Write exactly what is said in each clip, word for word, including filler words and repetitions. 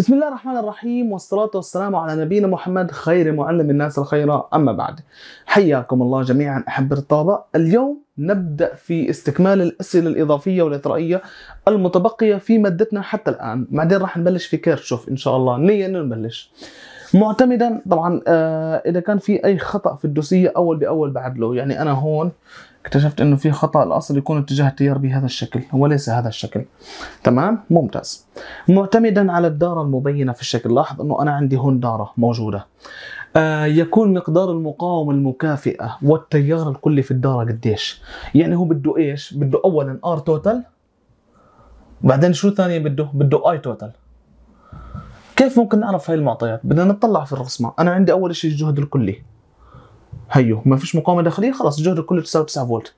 بسم الله الرحمن الرحيم، والصلاة والسلام على نبينا محمد خير معلم الناس الخير، أما بعد. حياكم الله جميعا أحب الطلبة. اليوم نبدأ في استكمال الأسئلة الإضافية والإطرائية المتبقية في مادتنا حتى الآن، بعدين راح نبلش في كيرتشوف إن شاء الله، نية إنه نبلش معتمدا طبعا آه إذا كان في أي خطأ في الدوسية أول بأول بعد له. يعني أنا هون اكتشفت إنه في خطأ، الأصل يكون اتجاه التيار بهذا الشكل وليس هذا الشكل. تمام، ممتاز. معتمدا على الدارة المبينة في الشكل، لاحظ إنه أنا عندي هون دارة موجودة. آه يكون مقدار المقاومة المكافئة والتيار الكلي في الدارة قديش؟ يعني هو بده إيش؟ بده أولا R total، بعدين شو ثانية بده؟ بده I total. كيف ممكن نعرف هاي المعطيات؟ بدنا نطلع في الرسمة. أنا عندي أول شيء الجهد الكلي، هيو ما فيش مقاومة داخلية، خلاص الجهد الكلي تساوي تسعة فولت.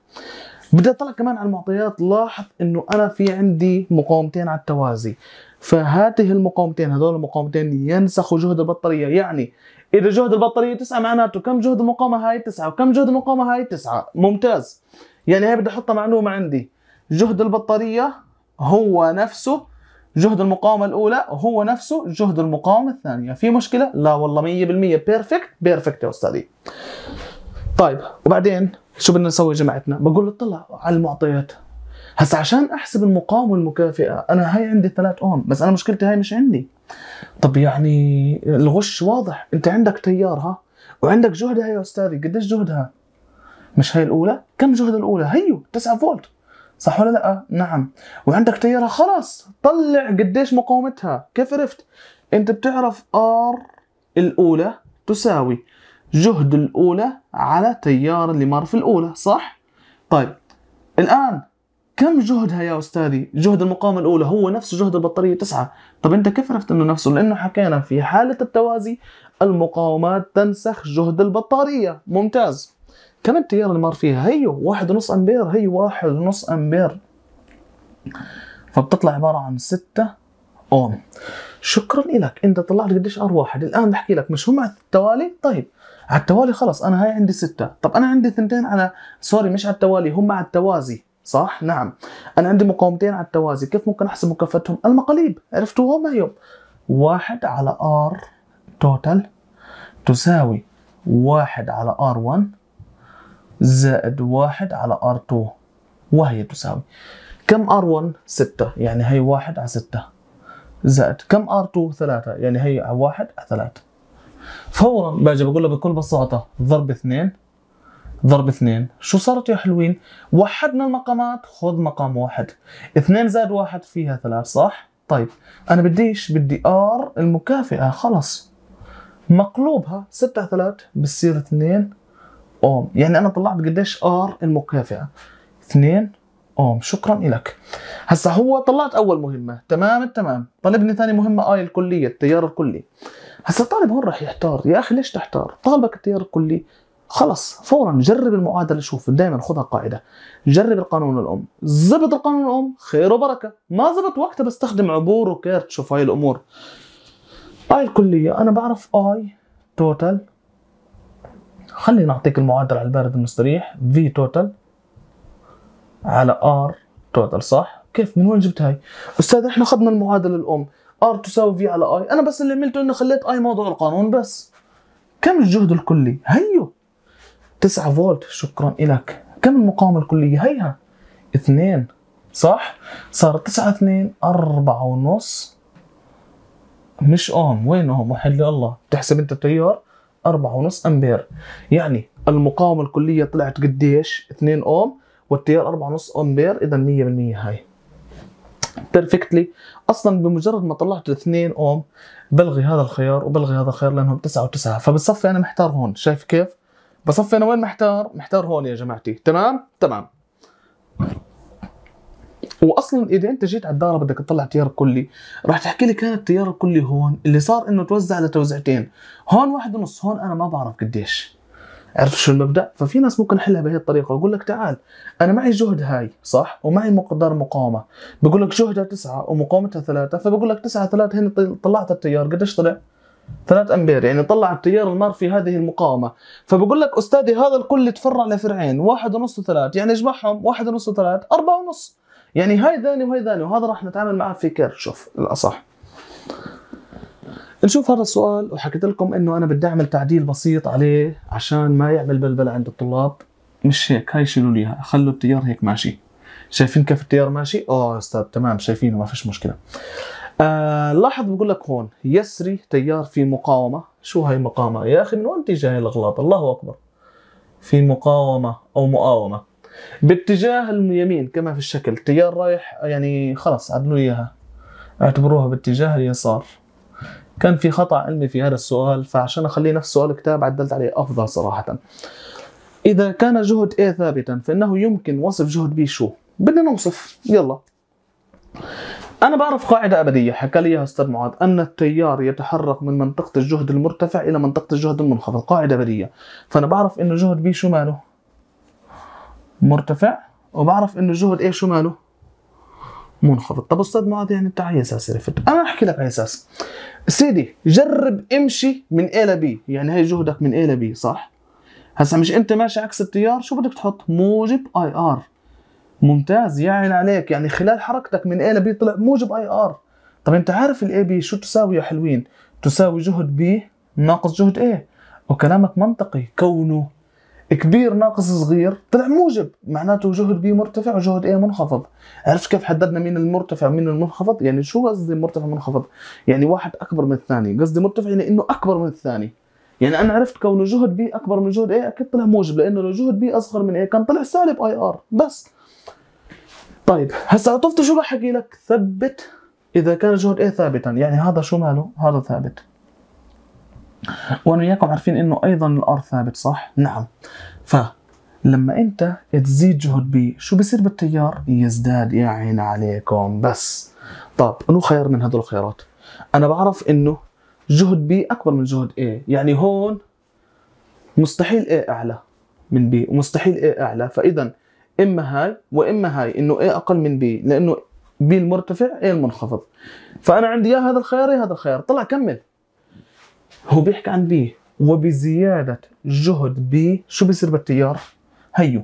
بدي أطلع كمان على المعطيات، لاحظ إنه أنا في عندي مقاومتين على التوازي، فهاته المقاومتين هذول المقاومتين ينسخوا جهد البطارية. يعني إذا جهد البطارية تسعة معناته كم جهد المقاومة هاي؟ تسعة، وكم جهد المقاومة هاي؟ تسعة. ممتاز. يعني هاي بدي أحطها معلومة عندي، جهد البطارية هو نفسه جهد المقاومة الأولى، هو نفسه جهد المقاومة الثانية. في مشكلة؟ لا والله مية بالمية بيرفكت بيرفكت يا أستاذي. طيب وبعدين شو بدنا نسوي جماعتنا؟ بقول له اطلع على المعطيات. هسا عشان أحسب المقاومة المكافئة أنا هاي عندي ثلاثة أوم، بس أنا مشكلتي هاي مش عندي. طب يعني الغش واضح، أنت عندك تيارها وعندك جهدها يا أستاذي. قديش جهدها؟ مش هاي الأولى؟ كم جهد الأولى؟ هيو تسعة فولت، صح ولا لا؟ نعم. وعندك تيارها، خلاص طلع قديش مقاومتها. كيف عرفت؟ انت بتعرف ار الاولى تساوي جهد الاولى على تيار اللي مر في الاولى، صح؟ طيب الان كم جهدها يا استاذي؟ جهد المقاومه الاولى هو نفس جهد البطاريه تسعة. طب انت كيف عرفت انه نفسه؟ لانه حكينا في حاله التوازي المقاومات تنسخ جهد البطاريه. ممتاز. كم التيار اللي مر فيها؟ هيو واحد ونص امبير، هي واحد ونص امبير، فبتطلع عباره عن ستة اوم. شكرا لك، انت طلعت قديش ار واحد. الان بحكي لك مش هم على التوالي؟ طيب على التوالي خلص انا هاي عندي ستة. طب انا عندي ثنتين على سوري مش على التوالي، هم على التوازي، صح؟ نعم، انا عندي مقاومتين على التوازي. كيف ممكن احسب مكافاتهم؟ المقاليب عرفتوهم هيو. واحد على ار توتال تساوي واحد على ار واحد زائد واحد على آر2، وهي تساوي كم؟ آر1 ستة، يعني هي واحد على ستة، زائد كم؟ آر2 ثلاثة، يعني هي على واحد على ثلاثة. فورا باجي بقول له بكل بساطة ضرب اثنين ضرب اثنين، شو صارت يا حلوين؟ وحدنا المقامات، خذ مقام واحد، اثنين زائد واحد فيها ثلاث، صح؟ طيب أنا بديش، بدي آر المكافئة، خلص مقلوبها ستة على ثلاثة بتصير اثنين اوم. يعني انا طلعت قديش ار المكافئه؟ اثنين اوم. شكرا لك. هسا هو طلعت اول مهمه، تمام التمام. طلبني ثاني مهمه اي الكليه، التيار الكلي. هسا الطالب هون راح يحتار، يا اخي ليش تحتار؟ طالبك التيار الكلي، خلص فورا جرب المعادله. شوف دائما خذها قاعده، جرب القانون الام، زبط القانون الام خير وبركه، ما زبط وقتها بستخدم عبور وكيرتشوف. هاي الامور اي الكليه انا بعرف اي توتال. خلينا نعطيك المعادله على البارد المستريح، في توتال على ار توتال، صح؟ كيف من وين جبت هاي؟ استاذ احنا اخذنا المعادله الام، ار تساوي في على اي، انا بس اللي عملته انه خليت اي موضوع القانون بس. كم الجهد الكلي؟ هيو تسعة فولت، شكرا لك. كم المقاومه الكليه؟ هيها اثنين، صح؟ صار تسعة اثنين أربعة ونص، مش اوم، وين اوم؟ وحل الله، بتحسب انت التيار أربعة ونص أمبير. يعني المقاومة الكلية طلعت قديش؟ اثنين أوم، والتيار أربعة ونص أمبير، إذا مية بالمية هاي بيرفكتلي. أصلا بمجرد ما طلعت اثنين أوم بلغي هذا الخيار وبلغي هذا الخيار لأنهم تسعة وتسعة، فبتصفي أنا محتار هون. شايف كيف؟ بصفي أنا وين محتار؟ محتار هون يا جماعتي. تمام؟ تمام. واصلا اذا انت جيت على الداره بدك تطلع تيار كلي، راح تحكي لي كان التيار الكلي هون اللي صار انه توزع لتوزيعتين، هون واحد ونص، هون انا ما بعرف قديش. عرفت شو المبدا؟ ففي ناس ممكن نحلها بهي الطريقه، يقول لك تعال انا معي جهد هاي، صح؟ ومعي مقدار مقاومه، بقول لك جهدها تسعة ومقاومتها ثلاثة، فبقول لك تسعة ثلاثة هنا طلعت التيار قديش طلع؟ ثلاثة امبير، يعني طلع التيار المار في هذه المقاومه. فبقول لك استاذي هذا الكل تفرع لفرعين، واحد ونص وثلاث، يعني اجمعهم واحد ونص وثلاث أربعة ونص. يعني هاي ذاني وهي ذاني، وهذا راح نتعامل معاه في كيرتشوف الأصح. نشوف هذا السؤال، وحكيت لكم انه انا بدي اعمل تعديل بسيط عليه عشان ما يعمل بلبله عند الطلاب. مش هيك، هاي شيلوا ليها، خلوا التيار هيك ماشي. شايفين كيف التيار ماشي؟ اه استاذ تمام، شايفينه ما فيش مشكله. آه لاحظ بقول لك هون يسري تيار في مقاومه. شو هاي مقاومه؟ يا اخي من وين تيجي هاي الاغلاط؟ الله اكبر. في مقاومه او مقاومه باتجاه اليمين كما في الشكل، التيار رايح يعني خلص عدلوا اياها، اعتبروها باتجاه اليسار. كان في خطأ علمي في هذا السؤال، فعشان اخليه نفس سؤال الكتاب عدلت عليه افضل صراحه. اذا كان جهد A ثابتا فانه يمكن وصف جهد B. شو بدنا نوصف؟ يلا انا بعرف قاعده ابديه حكى لي اياها استاذ معاذ، ان التيار يتحرك من منطقه الجهد المرتفع الى منطقه الجهد المنخفض، قاعده ابديه. فانا بعرف انه جهد B شو ماله؟ مرتفع، وبعرف انه جهد A شو ماله؟ منخفض. طب استاذ معاذ يعني بتاع اي اساس رفت؟ انا احكي لك على اساس سيدي، جرب امشي من A ل B، يعني هي جهدك من A ل B صح؟ هسا مش انت ماشي عكس التيار، شو بدك تحط؟ موجب اي ار. ممتاز، يعني عليك، يعني خلال حركتك من A ل B طلع موجب اي ار. طب انت عارف الاي بي شو تساوي يا حلوين؟ تساوي جهد B ناقص جهد A، وكلامك منطقي، كونه كبير ناقص صغير طلع موجب، معناته جهد B مرتفع وجهد A منخفض. عرفت كيف حددنا مين المرتفع ومين المنخفض؟ يعني شو قصدي مرتفع منخفض؟ يعني واحد اكبر من الثاني، قصدي مرتفع يعني انه اكبر من الثاني. يعني انا عرفت كونه جهد B اكبر من جهد A اكيد طلع موجب، لانه لو جهد B اصغر من A كان طلع سالب اي ار بس. طيب هسا عطفت شو بحكي لك؟ ثبت اذا كان جهد A ثابتا، يعني هذا شو ماله؟ هذا ثابت. وانا وياكم عارفين انه ايضا الار ثابت صح؟ نعم. فلما انت تزيد جهد B شو بصير بالتيار؟ يزداد. يا عين عليكم بس. طب انو خيار من هدول الخيارات؟ انا بعرف انه جهد B اكبر من جهد A، يعني هون مستحيل A اعلى من B ومستحيل A اعلى، فاذا اما هاي واما هاي، انه A اقل من B لانه B المرتفع A المنخفض. فانا عندي يا هذا الخيار يا هذا الخيار. طلع كمل، هو بيحكي عن B، وبزيادة جهد B شو بيصير بالتيار؟ هيو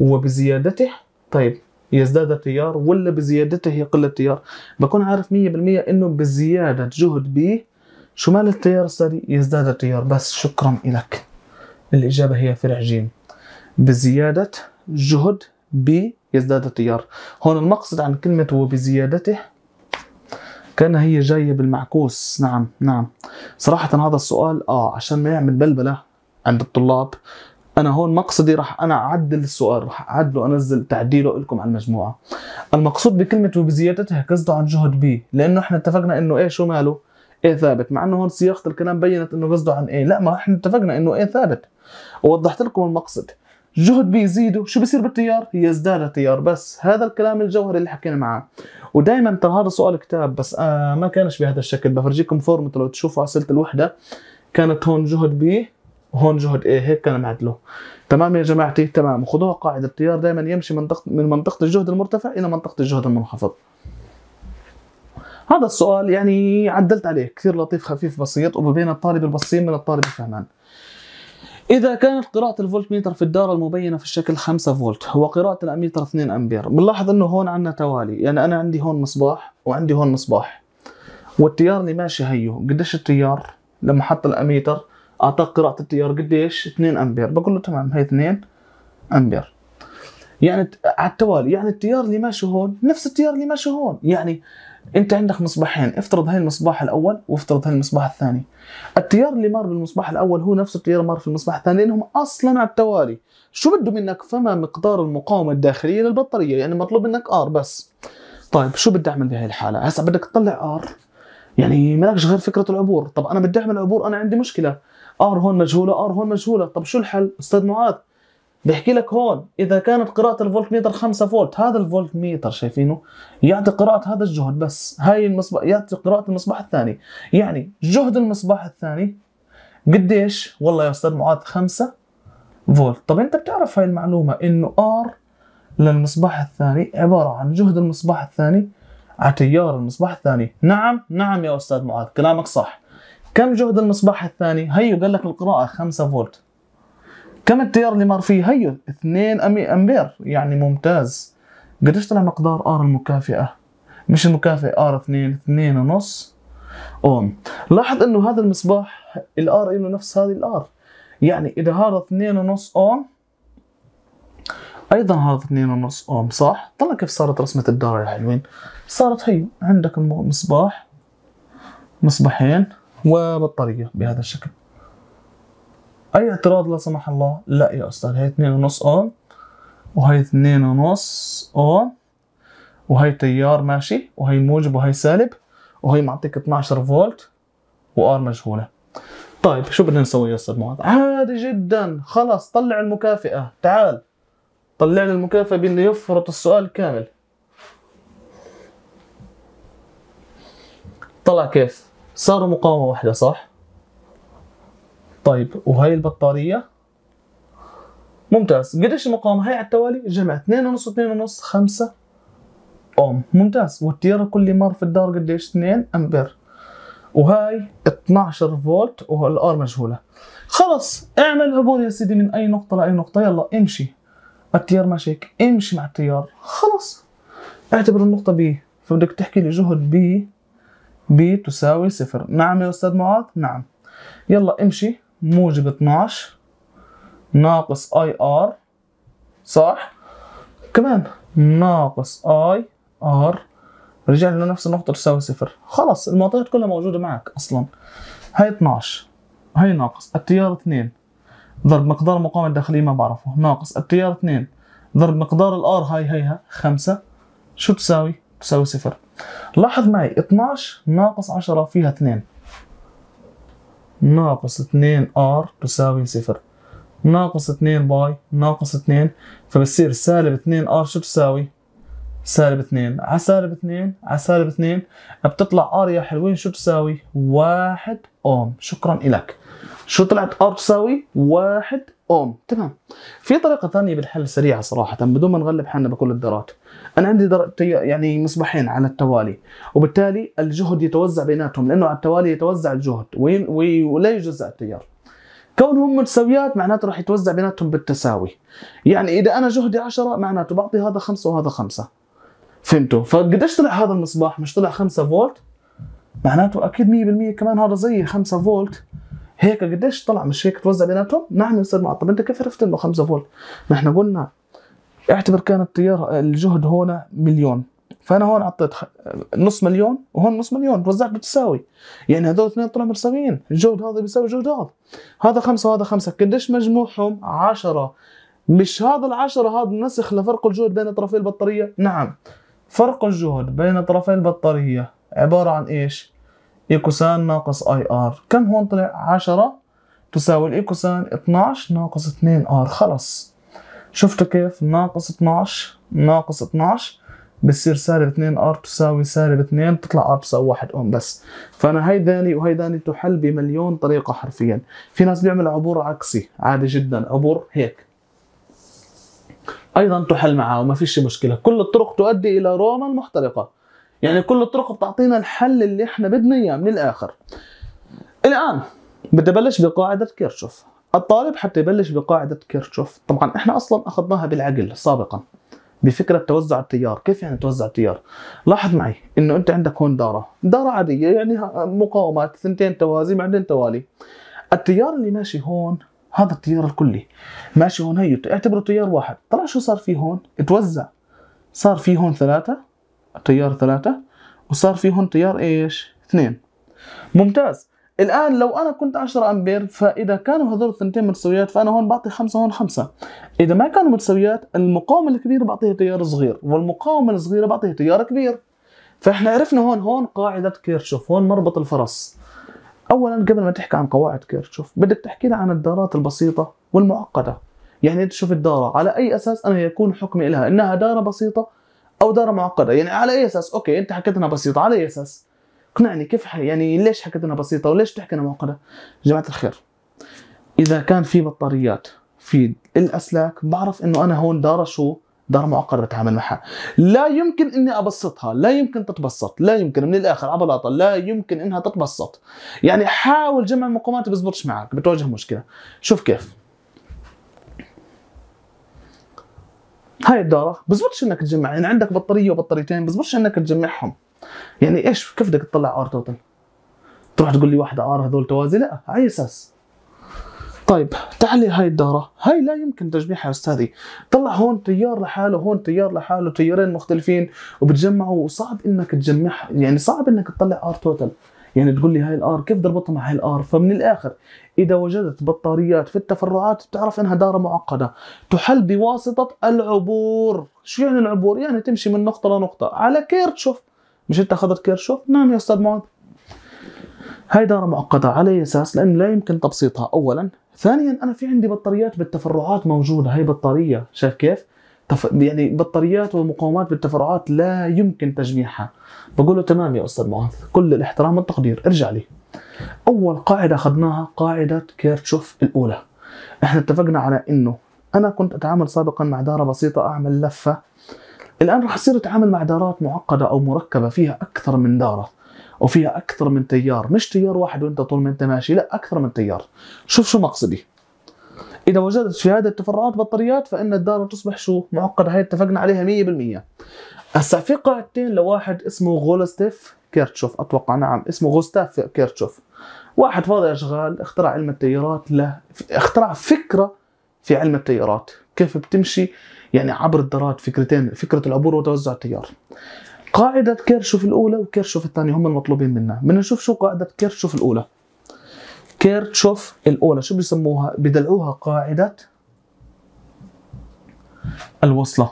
وبزيادته، طيب يزداد التيار ولا بزيادته يقل التيار؟ بكون عارف مية بالمية انه بزيادة جهد B شو مال التيار الساري؟ يزداد التيار بس. شكرا لك، الإجابة هي فرع ج، بزيادة جهد B يزداد التيار. هون المقصد عن كلمة وبزيادته كان هي جايه بالمعكوس. نعم نعم صراحه هذا السؤال اه عشان ما يعمل بلبله عند الطلاب، انا هون مقصدي راح انا اعدل السؤال، راح اعدله انزل تعديله لكم على المجموعه. المقصود بكلمه وبزيادتها قصده عن جهد B، لانه احنا اتفقنا انه ايه شو ماله؟ ايه ثابت، مع انه هون صياغه الكلام بينت انه قصده عن ايه، لا ما احنا اتفقنا انه ايه ثابت، ووضحت لكم المقصد. جهد B يزيده شو بصير بالتيار؟ يزداد التيار بس. هذا الكلام الجوهري اللي حكينا معاه. ودائما ترى هذا سؤال كتاب بس آه ما كانش بهذا الشكل، بفرجيكم فورمة لو تشوفوا اسئله الوحده كانت هون جهد B وهون جهد A، هيك كان معدله. تمام يا جماعتي؟ تمام. خذوها قاعده، التيار دائما يمشي منطقه من منطقه الجهد المرتفع الى منطقه الجهد المنخفض. هذا السؤال يعني عدلت عليه، كثير لطيف خفيف بسيط، وبين الطالب البصير من الطالب الفهمان. إذا كانت قراءة الفولت متر في الدارة المبينة في الشكل خمسة فولت وقراءة الأميتر اثنين أمبير، بنلاحظ إنه هون عندنا توالي، يعني أنا عندي هون مصباح وعندي هون مصباح، والتيار اللي ماشي هيو. قديش التيار؟ لما حط الأميتر أعطاك قراءة التيار قديش؟ اثنين أمبير، بقول له تمام هي اثنين أمبير، يعني على التوالي، يعني التيار اللي ماشي هون نفس التيار اللي ماشي هون. يعني انت عندك مصباحين، افترض هاي المصباح الاول وافترض هاي المصباح الثاني، التيار اللي مر بالمصباح الاول هو نفس التيار اللي مر في المصباح الثاني لانهم اصلا على التوالي. شو بده منك؟ فما مقدار المقاومه الداخليه للبطاريه، يعني مطلوب منك ار بس. طيب شو بدي اعمل بهي الحاله؟ هسا بدك تطلع ار، يعني مالكش غير فكره العبور. طب انا بدي اعمل عبور، انا عندي مشكله، ار هون مجهوله ار هون مجهوله. طب شو الحل استاذ معاذ؟ بحكي لك هون إذا كانت قراءة الفولت متر خمسة فولت، هذا الفولت متر شايفينه يعطي قراءة هذا الجهد بس، هاي المصباح يعطي قراءة المصباح الثاني، يعني جهد المصباح الثاني قديش؟ والله يا أستاذ معاذ خمسة فولت. طب أنت بتعرف هاي المعلومة إنه آر للمصباح الثاني عبارة عن جهد المصباح الثاني على تيار المصباح الثاني. نعم نعم يا أستاذ معاذ كلامك صح. كم جهد المصباح الثاني؟ هيو قال لك القراءة خمسة فولت. كم التيار اللي مر فيه؟ هيو اثنين امبير، يعني ممتاز. قديش طلع مقدار ار المكافئه؟ مش المكافئه ار اثنين، اثنين ونص اوم. لاحظ انه هذا المصباح الار له نفس هذه الار، يعني اذا هذا اثنين ونص اوم ايضا هذا اثنين ونص اوم، صح؟ طلع كيف صارت رسمه الدائره يا حلوين. صارت هي عندك مصباح مصباحين وبطاريه بهذا الشكل. اي اعتراض لا سمح الله؟ لا يا استاذ، هي اثنين ونص اوم وهي اثنين ونص اوم وهي تيار ماشي وهي موجب وهي سالب وهي معطيك اثني عشر فولت وار مجهوله. طيب شو بدنا نسوي يا استاذ معاذ؟ عادي جدا، خلاص طلع المكافئه، تعال طلع لي المكافئه بانه يفرط السؤال كامل. طلع كيف؟ صاروا مقاومه واحده صح؟ طيب وهي البطاريه ممتاز، قديش المقاومه؟ هي على التوالي جمع اثنين ونص اثنين ونص خمسة اوم، ممتاز. والتيار كل مار في الدار قديش؟ اثنين امبير، وهاي اثني عشر فولت والار مجهوله. خلص اعمل عبور يا سيدي من اي نقطه لاي نقطه، يلا امشي التيار ماشيك، امشي مع التيار، خلص اعتبر النقطه ب، فبدك تحكي لي جهد ب ب تساوي صفر. نعم يا استاذ معاذ، نعم. يلا امشي، موجب اثني عشر ناقص اي ار صح، كمان ناقص اي ار، رجع لنا نفس النقطه تساوي صفر. خلص المعطيات كلها موجوده معك اصلا. هي اثني عشر، هي ناقص التيار اثنين ضرب مقدار المقاومه الداخليه ما بعرفه، ناقص التيار اثنين ضرب مقدار الار هاي هيها خمسة، شو تساوي؟ تساوي صفر. لاحظ معي اثني عشر ناقص عشرة فيها اثنين، ناقص اثنين ار تساوي صفر، ناقص اثنين باي ناقص اثنين، فبصير سالب اثنين ار شو تساوي؟ سالب اثنين على سالب اثنين على سالب اثنين، بتطلع ار يا حلوين شو تساوي؟ واحد اوم. شكرا لك. شو طلعت ار تساوي؟ واحد اوم. تمام. في طريقه ثانيه بالحل سريعه صراحه بدون ما نغلب حالنا بكل الدارات. انا عندي در... يعني مصباحين على التوالي، وبالتالي الجهد يتوزع بيناتهم لانه على التوالي يتوزع الجهد وي... وي... ولا يجزع التيار. كونهم متساويات معناته راح يتوزع بيناتهم بالتساوي. يعني اذا انا جهدي عشرة معناته بعطي هذا خمسة وهذا خمسة. فهمتوا؟ فقديش طلع هذا المصباح؟ مش طلع خمسة فولت؟ معناته اكيد مية بالمية كمان هذا زي خمسة فولت. هيك قديش طلع مش هيك توزع بيناتهم؟ نعم يا استاذ معاذ. طب انت كيف عرفت انه خمسة فولت؟ ما احنا قلنا اعتبر كان التيار الجهد هون مليون، فانا هون عطيت نص مليون وهون نص مليون، وزعت بالتساوي، يعني هذول اثنين طلعوا متساويين، الجهد هذا بيساوي جهد هذا، هذا خمسة وهذا خمسة، قديش مجموعهم؟ عشرة. مش هذا العشرة هذا نسخ لفرق الجهد بين طرفي البطارية؟ نعم، فرق الجهد بين طرفي البطارية عبارة عن ايش؟ ايكوسان ناقص اي ار، كم هون طلع؟ عشرة تساوي الايكوسان اثني عشر ناقص اثنين ار، خلص. شفتوا كيف؟ ناقص اثني عشر ناقص اثني عشر بصير سالب اثنين ار تساوي سالب اثنين، بتطلع ار تساوي واحد اوم بس. فانا هيداني وهيداني تحل بمليون طريقه حرفيا. في ناس بيعملوا عبور عكسي عادي جدا، عبور هيك ايضا تحل معاه وما فيش مشكله، كل الطرق تؤدي الى روما المحترقه. يعني كل الطرق بتعطينا الحل اللي احنا بدنا اياه من الاخر. الان بدي ابلش بقاعده كيرتشوف. الطالب حتى يبلش بقاعده كيرتشوف، طبعا احنا اصلا اخذناها بالعقل سابقا بفكره توزع التيار. كيف يعني توزع التيار؟ لاحظ معي انه انت عندك هون داره داره عاديه، يعني مقاومات ثنتين توازي بعدين توالي. التيار اللي ماشي هون هذا التيار الكلي ماشي هون، هي اعتبره تيار واحد. طلع شو صار في هون؟ اتوزع، صار في هون ثلاثه تيار ثلاثه وصار في هون تيار ايش؟ اثنين. ممتاز. الآن لو أنا كنت عشرة أمبير، فإذا كانوا هذول الثنتين متساويات فأنا هون بعطي خمسة هون خمسة. إذا ما كانوا متساويات المقاومة الكبيرة بعطيها تيار صغير والمقاومة الصغيرة بعطيها تيار كبير. فإحنا عرفنا هون هون قاعدة كيرتشوف، هون مربط الفرس. أولاً قبل ما تحكي عن قواعد كيرتشوف بدك تحكي لنا عن الدارات البسيطة والمعقدة. يعني تشوف الدارة على أي أساس أنا يكون حكمي لها إنها دارة بسيطة أو دارة معقدة، يعني على أي أساس؟ أوكي أنت حكيت إنها بسيطة، على أي أساس؟ اقنعني كيف ح... يعني ليش حكيت انها بسيطه وليش تحكي انها معقده؟ جماعه الخير، اذا كان في بطاريات في الاسلاك بعرف انه انا هون داره شو؟ داره معقده بتعامل معها، لا يمكن اني ابسطها، لا يمكن تتبسط، لا يمكن من الاخر على بلاطه، لا يمكن انها تتبسط. يعني حاول جمع المقاومات ما بيزبطش معك، بتواجه مشكله. شوف كيف هاي الداره بزبطش انك تجمع، يعني عندك بطاريه وبطاريتين بزبطش انك تجمعهم. يعني ايش كيف بدك تطلع ار توتال؟ تروح تقول لي واحده ار هذول توازي، لا على اساس. طيب تعالي هاي الدارة، هاي لا يمكن تجميعها يا أستاذي، طلع هون تيار لحاله هون تيار لحاله، تيارين مختلفين وبتجمعوا، وصعب إنك تجمعها، يعني صعب إنك تطلع آر توتال، يعني تقول لي هاي الآر كيف ضربتها مع هاي الآر. فمن الآخر إذا وجدت بطاريات في التفرعات بتعرف إنها دارة معقدة تحل بواسطة العبور. شو يعني العبور؟ يعني تمشي من نقطة لنقطة على كيرتشوف. مش أنت أخذت كيرتشوف؟ نعم يا أستاذ معاذ. هاي دارة معقدة على أساس لأن لا يمكن تبسيطها أولاً، ثانياً أنا في عندي بطاريات بالتفرعات موجودة، هاي بطارية، شايف كيف؟ تف... يعني بطاريات ومقاومات بالتفرعات لا يمكن تجميعها. بقول له تمام يا أستاذ معاذ، كل الاحترام والتقدير، ارجع لي. أول قاعدة أخذناها قاعدة كيرتشوف الأولى. إحنا اتفقنا على إنه أنا كنت أتعامل سابقاً مع دارة بسيطة أعمل لفة، الآن راح أصير أتعامل مع دارات معقدة أو مركبة فيها أكثر من دارة وفيها أكثر من تيار، مش تيار واحد وأنت طول ما أنت ماشي، لا أكثر من تيار. شوف شو مقصدي. إذا وجدت في هذه التفرعات بطاريات فإن الدارة تصبح شو؟ معقدة، هي اتفقنا عليها مية بالمية. هسا في قاعدتين لواحد اسمه غوستاف كيرتشوف، أتوقع نعم اسمه غوستاف كيرتشوف. واحد فاضي أشغال اخترع علم التيارات، له اخترع فكرة في علم التيارات، كيف بتمشي يعني عبر الدارات، فكرتين، فكرة العبور وتوزع التيار. قاعدة كيرتشوف الأولى وكيرتشوف الثانية هم المطلوبين منا. بدنا نشوف شو قاعدة كيرتشوف الأولى. كيرتشوف الأولى شو بيسموها؟ بدلعوها قاعدة الوصلة.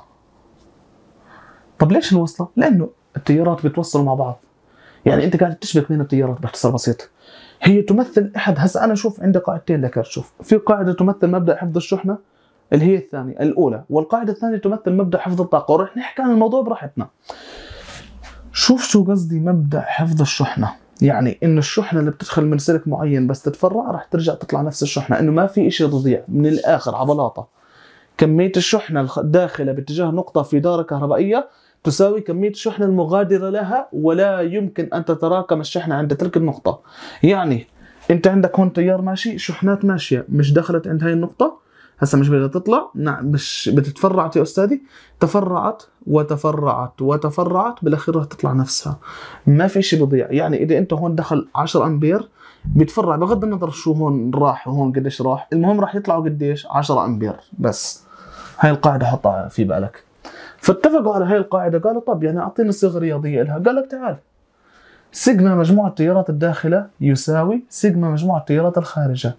طب ليش الوصلة؟ لأنه التيارات بيتوصلوا مع بعض، يعني أنت قاعد تشبك بين التيارات باختصار بسيط. هي تمثل أحد، هسا أنا أشوف عندي قاعدتين لكيرتشوف، في قاعدة تمثل مبدأ حفظ الشحنة اللي هي الثانية الأولى، والقاعدة الثانية تمثل مبدأ حفظ الطاقة، ورح نحكي عن الموضوع براحتنا. شوف شو قصدي مبدأ حفظ الشحنة، يعني إن الشحنة اللي بتدخل من سلك معين بس تتفرع راح ترجع تطلع نفس الشحنة، إنه ما في إشي تضيع. من الآخر عبلاطة، كمية الشحنة الداخلة باتجاه نقطة في دارة كهربائية تساوي كمية الشحنة المغادرة لها، ولا يمكن أن تتراكم الشحنة عند تلك النقطة. يعني أنت عندك هون تيار ماشي، شحنات ماشية، مش دخلت عند هاي النقطة، هسا مش بدها تطلع، نعم مش بتتفرعت يا أستاذي، تفرعت وتفرعت وتفرعت، بالأخير راح تطلع نفسها، ما في شيء بيضيع. يعني إذا أنت هون دخل عشرة أمبير بيتفرع بغض النظر شو هون راح وهون قديش راح، المهم راح يطلعوا قديش؟ عشرة أمبير بس. هاي القاعدة حطها في بالك. فاتفقوا على هاي القاعدة، قالوا طب يعني أعطيني صيغة رياضية لها، قال لك تعال سيجما مجموع التيارات الداخلة يساوي سيجما مجموع التيارات الخارجة.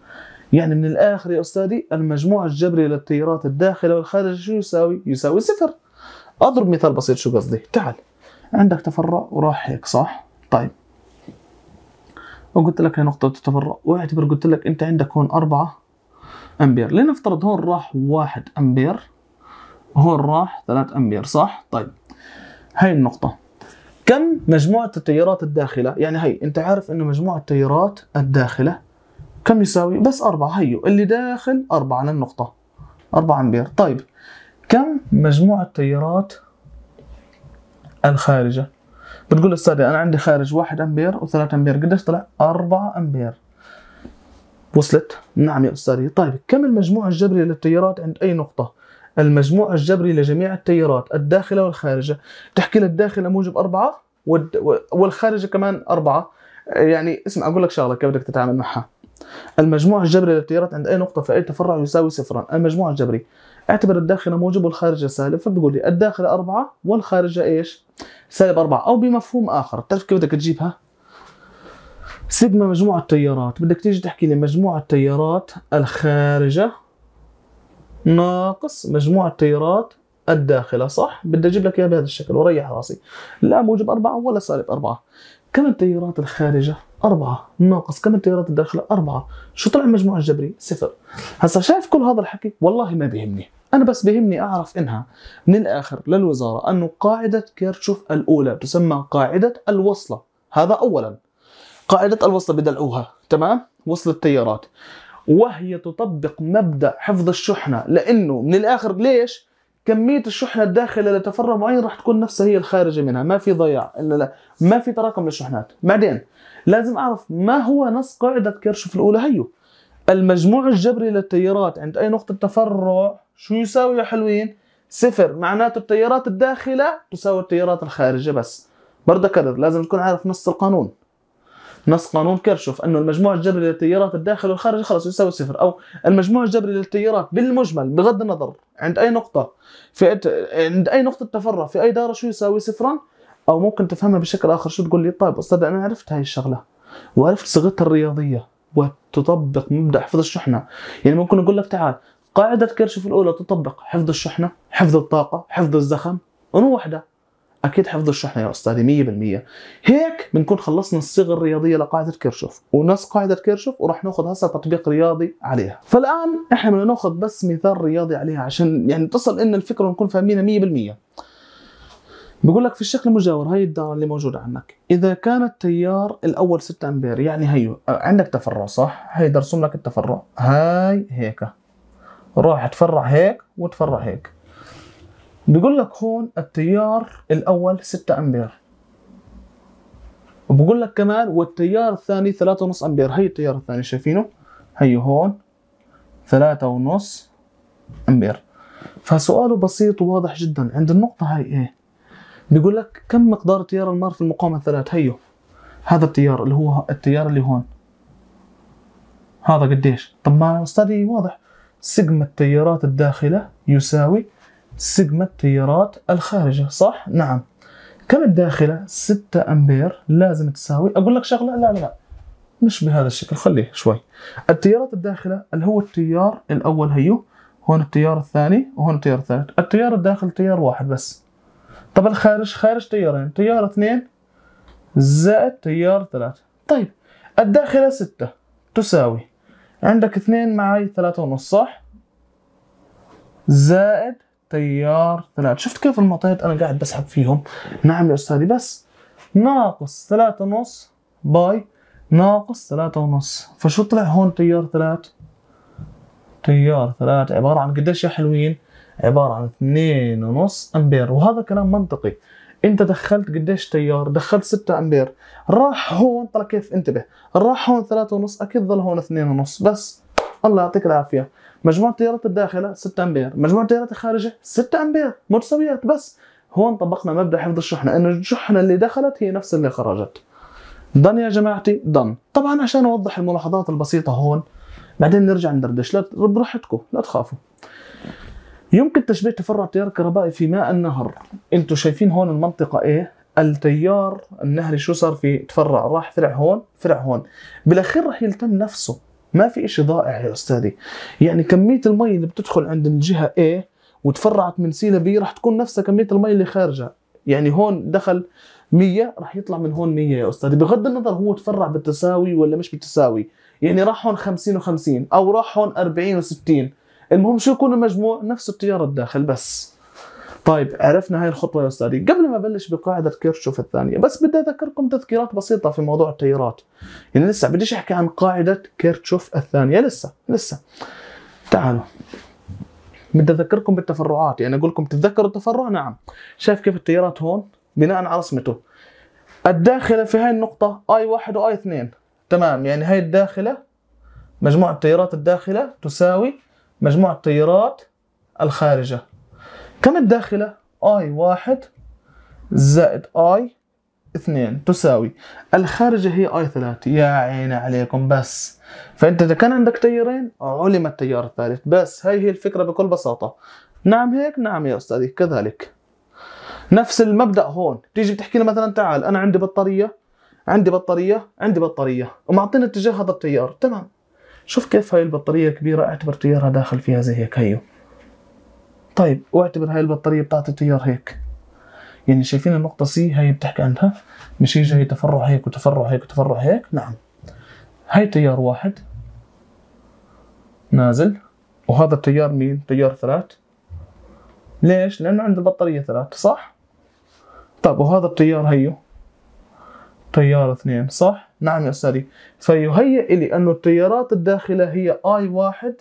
يعني من الآخر يا أستاذي المجموع الجبري للتيارات الداخلة والخارجة شو يساوي؟ يساوي صفر. أضرب مثال بسيط شو قصدي، تعال عندك تفرع وراح هيك صح؟ طيب وقلت لك هي نقطة التفرع، واعتبر قلت لك أنت عندك هون أربعة أمبير، لنفترض هون راح واحد أمبير وهون راح ثلاثة أمبير صح؟ طيب هاي النقطة، كم مجموعة التيارات الداخلة؟ يعني هي أنت عارف إنه مجموعة التيارات الداخلة كم يساوي؟ بس أربعة، هيو اللي داخل أربعة للنقطة، أربعة أمبير. طيب كم مجموع التيارات الخارجة؟ بتقول أستاذي أنا عندي خارج واحد أمبير وثلاثة أمبير، قديش طلع؟ أربعة أمبير. وصلت؟ نعم يا أستاذي. طيب كم المجموع الجبري للتيارات عند أي نقطة؟ المجموع الجبري لجميع التيارات الداخلة والخارجة، تحكي لك الداخلة موجب أربعة والخارجة كمان أربعة. يعني اسمع أقول لك شغلة كيف بدك تتعامل معها. المجموع الجبري للتيارات عند اي نقطه في اي تفرع يساوي صفرا، المجموع الجبري، اعتبر الداخله موجب والخارجه سالب، فبقول لي الداخله أربعة والخارجه ايش؟ سالب أربعة. او بمفهوم اخر بتعرف كيف بدك تجيبها؟ سيجما مجموع التيارات، بدك تيجي تحكي لي مجموع التيارات الخارجه ناقص مجموع التيارات الداخله صح؟ بدي اجيب لك اياها بهذا الشكل وريح راسي، لا موجب أربعة ولا سالب أربعة. كم التيارات الخارجه؟ أربعة ناقص كم التيارات الداخلة؟ أربعة. شو طلع المجموع الجبري؟ صفر. هسا شايف كل هذا الحكي؟ والله ما بيهمني، أنا بس بيهمني أعرف إنها من الآخر للوزارة أنه قاعدة كيرتشوف الأولى تسمى قاعدة الوصلة، هذا أولاً. قاعدة الوصلة بدلعوها، تمام؟ وصل التيارات، وهي تطبق مبدأ حفظ الشحنة، لأنه من الآخر ليش؟ كمية الشحنة الداخلة لتفرع معين راح تكون نفسها هي الخارجة منها، ما في ضياع، إلا لا ما في تراكم للشحنات. بعدين لازم أعرف ما هو نص قاعدة كيرتشوف الأولى، هيو المجموع الجبري للتيارات عند أي نقطة تفرع شو يساوي يا حلوين؟ صفر، معناته التيارات الداخلة تساوي التيارات الخارجة بس. برضه كرر لازم تكون عارف نص القانون. نص قانون كيرتشوف انه المجموع الجبري للتيارات الداخل والخارج خلص يساوي صفر، او المجموع الجبري للتيارات بالمجمل بغض النظر عند اي نقطه في عند اي نقطه تفرع في اي دائره شو يساوي صفرا. او ممكن تفهمها بشكل اخر، شو تقول لي طيب استاذ انا عرفت هاي الشغله وعرفت صيغتها الرياضيه وتطبق مبدا حفظ الشحنه، يعني ممكن نقول لك تعال قاعده كيرتشوف الاولى تطبق حفظ الشحنه، حفظ الطاقه، حفظ الزخم، انو وحده اكيد حفظ الشحنه يا استاذي مية بالمية. هيك بنكون خلصنا الصيغه الرياضيه لقاعده كيرتشوف ونص قاعده كيرتشوف، وراح ناخذ هسه تطبيق رياضي عليها. فالان احنا بدنا ناخذ بس مثال رياضي عليها عشان يعني تصل ان الفكره ونكون فاهمينها مية بالمية. بقول لك في الشكل المجاور هي الدائره اللي موجوده عندك، اذا كان التيار الاول ستة امبير، يعني هي عندك تفرع صح؟ هي درسم لك التفرع، هاي هيك راح تفرع هيك وتفرع هيك. بقول لك هون التيار الاول ستة امبير، وبقول لك كمان والتيار الثاني ثلاثة ونص امبير. هي التيار الثاني شايفينه هي هون ثلاثة ونص امبير. فسؤاله بسيط وواضح جدا عند النقطه هاي ايه؟ بيقول لك كم مقدار تيار المار في المقاومه الثلاث. هيو هذا التيار اللي هو التيار اللي هون هذا قديش؟ طب ما استاذي واضح، سيجما التيارات الداخله يساوي سيجما التيارات الخارجه صح؟ نعم. كم الداخله؟ ستة امبير لازم تساوي، اقول لك شغله لا لا لا مش بهذا الشكل، خليه شوي. التيارات الداخله اللي هو التيار الاول هيو هون التيار الثاني وهون التيار الثالث، التيار الداخل تيار واحد بس. طب الخارج خارج تيارين، تيار اثنين زائد تيار ثلاثة. طيب الداخلة ستة تساوي عندك اثنين معي ثلاثة ونص صح؟ زائد تيار ثلاثة. شفت كيف المعطيات أنا قاعد بسحب فيهم؟ نعم يا أستاذي بس ناقص ثلاثة ونص باي ناقص ثلاثة ونص. فشو طلع هون تيار ثلاثة؟ تيار ثلاثة عبارة عن قديش يا حلوين؟ عبارة عن اثنين ونص أمبير. وهذا كلام منطقي، أنت دخلت قديش تيار؟ دخلت ستة أمبير، راح هون طلع كيف؟ انتبه، راح هون ثلاثة ونص أكيد ظل هون اثنين ونص بس. الله يعطيك العافية. مجموع التيارات الداخلة ستة أمبير، مجموع التيارات الخارجة ستة أمبير، متساويات بس. هون طبقنا مبدأ حفظ الشحنة، إنه الشحنة اللي دخلت هي نفس اللي خرجت. ضن يا جماعتي ضن. طبعا عشان أوضح الملاحظات البسيطة هون بعدين نرجع ندردش، لا براحتكم لا تخافوا. يمكن تشبيه تفرع التيار الكهربائي في ماء النهر. انتم شايفين هون المنطقة ايه؟ التيار النهري شو صار فيه؟ تفرع، راح فرع هون، فرع هون، بالاخير راح يلتم نفسه، ما في اشي ضائع يا استاذي. يعني كمية المي اللي بتدخل عند الجهة A وتفرعت من سي لبي راح تكون نفسها كمية المي اللي خارجة، يعني هون دخل مية راح يطلع من هون مية يا استاذي، بغض النظر هو تفرع بالتساوي ولا مش بالتساوي، يعني راح هون خمسين وخمسين او راح هون أربعين وستين، المهم شو يكون المجموع؟ نفس التيار الداخل بس. طيب عرفنا هاي الخطوه يا استاذي. قبل ما بلش بقاعده كيرتشوف الثانيه بس بدي اذكركم تذكيرات بسيطه في موضوع التيارات، يعني لسه بديش احكي عن قاعده كيرتشوف الثانيه لسه لسه تعالوا بدي اذكركم بالتفرعات، يعني اقول لكم تتذكروا التفرع. نعم شايف كيف التيارات هون بناء على رسمته الداخله في هاي النقطه اي واحد واي اثنين، تمام؟ يعني هاي الداخله مجموع التيارات الداخله تساوي مجموع التيارات الخارجة. كم الداخلة؟ آي واحد زائد آي اثنين تساوي الخارجة هي آي ثلاثة. يا عيني عليكم بس. فأنت إذا كان عندك تيارين علم التيار الثالث بس، هاي هي الفكرة بكل بساطة. نعم هيك؟ نعم يا أستاذي كذلك. نفس المبدأ هون، تيجي بتحكي لي مثلا تعال أنا عندي بطارية عندي بطارية عندي بطارية ومعطيني اتجاه هذا التيار، تمام؟ شوف كيف هاي البطارية كبيرة، اعتبر تيارها داخل فيها زي هيك هيو. طيب واعتبر هاي البطارية بتاعت التيار هيك. يعني شايفين النقطة سي هاي بتحكي عنها، مش هي جاي تفرع هيك وتفرع هيك وتفرع هيك، نعم. هاي تيار واحد نازل، وهذا التيار مين؟ تيار ثلاث. ليش؟ لأنه عند البطارية ثلاث، صح؟ طب وهذا التيار هيو تيار اثنين صح؟ نعم يا أستاذي. فيهيئ لي أنه التيارات الداخلة هي آي واحد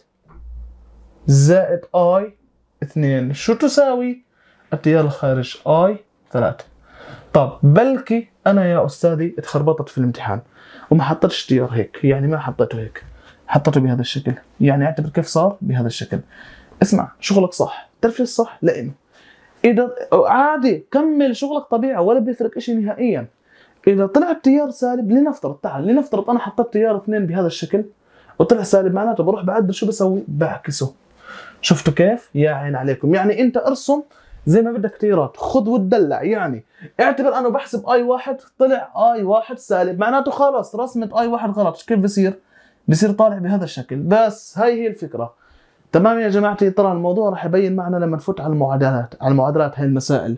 زائد آي اثنين، شو تساوي؟ التيار الخارج آي ثلاثة. طب بلكي أنا يا أستاذي اتخربطت في الامتحان وما حطيتش تيار هيك، يعني ما حطيته هيك، حطيته بهذا الشكل، يعني اعتبر كيف صار؟ بهذا الشكل. اسمع شغلك صح، تعرف ليش صح؟ لأنه إذا عادي كمل شغلك طبيعي ولا بيفرق إشي نهائياً. اذا طلع بتيار سالب، لنفترض تعال لنفترض انا حطيت تيار اثنين بهذا الشكل وطلع سالب، معناته بروح بعدل شو بسوي؟ بعكسه. شفتوا كيف؟ يا عين عليكم. يعني انت ارسم زي ما بدك تيارات، خذ وتدلع. يعني اعتبر انا بحسب اي واحد، طلع اي واحد سالب، معناته خلاص رسمه اي واحد غلط. كيف بصير؟ بصير طالع بهذا الشكل. بس هاي هي الفكره. تمام يا جماعتي؟ ترى الموضوع راح يبين معنا لما نفوت على المعادلات، على المعادلات هاي المسائل.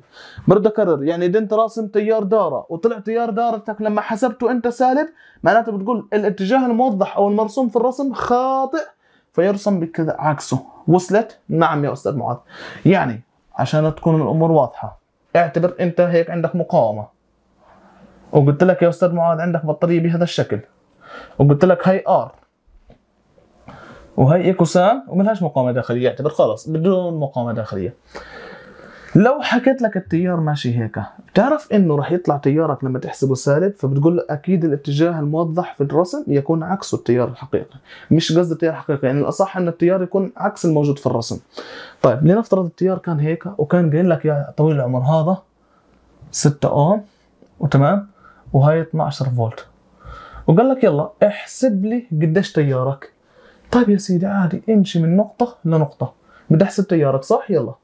برد اكرر، يعني اذا انت راسم تيار داره وطلع تيار دارتك لما حسبته انت سالب، معناته بتقول الاتجاه الموضح او المرسوم في الرسم خاطئ، فيرسم بكذا عكسه. وصلت؟ نعم يا استاذ معاذ. يعني عشان تكون الامور واضحه، اعتبر انت هيك عندك مقاومه، وقلت لك يا استاذ معاذ عندك بطاريه بهذا الشكل، وقلت لك هي ار وهي كوسان وملهاش مقاومه داخليه، اعتبر خلص بدون مقاومه داخليه. لو حكيت لك التيار ماشي هيك، بتعرف انه راح يطلع تيارك لما تحسبه سالب، فبتقول اكيد الاتجاه الموضح في الرسم يكون عكسه التيار الحقيقي، مش قصدي التيار الحقيقي، يعني الاصح ان التيار يكون عكس الموجود في الرسم. طيب لنفترض التيار كان هيك وكان قايل لك يا طويل العمر هذا ستة اوم وتمام وهي اثني عشر فولت، وقال لك يلا احسب لي قديش تيارك. طيب يا سيدي عادي، امشي من نقطة لنقطة، بدي احسب تيارك صح؟ يلا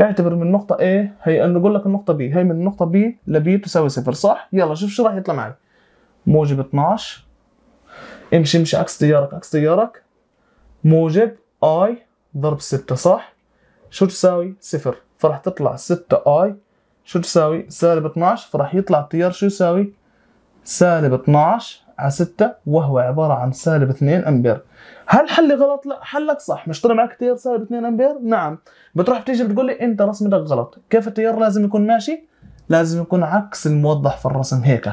اعتبر من نقطة A، هي انه بقول لك النقطة B، هي من نقطة B ل B تساوي صفر صح؟ يلا شوف شو راح يطلع معي. موجب اثني عشر، امشي امشي عكس تيارك عكس تيارك، موجب I ضرب ستة صح؟ شو تساوي؟ صفر، فراح تطلع ستة I شو تساوي؟ سالب اثني عشر، فراح يطلع التيار شو يساوي؟ سالب اثني عشر على ستة، وهو عبارة عن سالب اثنين امبير. هل حلي غلط؟ لا، حلك صح. مش طلع معك تيار سالب اثنين امبير؟ نعم. بتروح بتيجي بتقول لي انت رسمتك غلط. كيف التيار لازم يكون ماشي؟ لازم يكون عكس الموضح في الرسم. هيك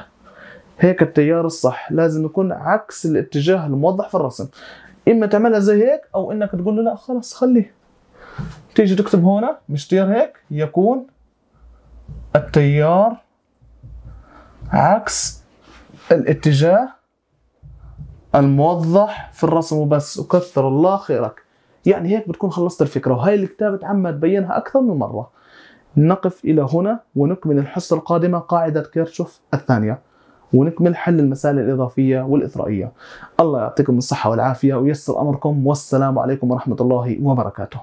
هيك التيار الصح لازم يكون عكس الاتجاه الموضح في الرسم. اما تعملها زي هيك او انك تقول له لا خلص خليه، تيجي تكتب هنا مش تيار هيك، يكون التيار عكس الاتجاه الموضح في الرسم وبس، وكثر الله خيرك. يعني هيك بتكون خلصت الفكرة، وهي الكتابة عم تبينها أكثر من مرة. نقف إلى هنا ونكمل الحصة القادمة قاعدة كيرتشوف الثانية، ونكمل حل المسائل الإضافية والإثرائية. الله يعطيكم الصحة والعافية ويسر أمركم، والسلام عليكم ورحمة الله وبركاته.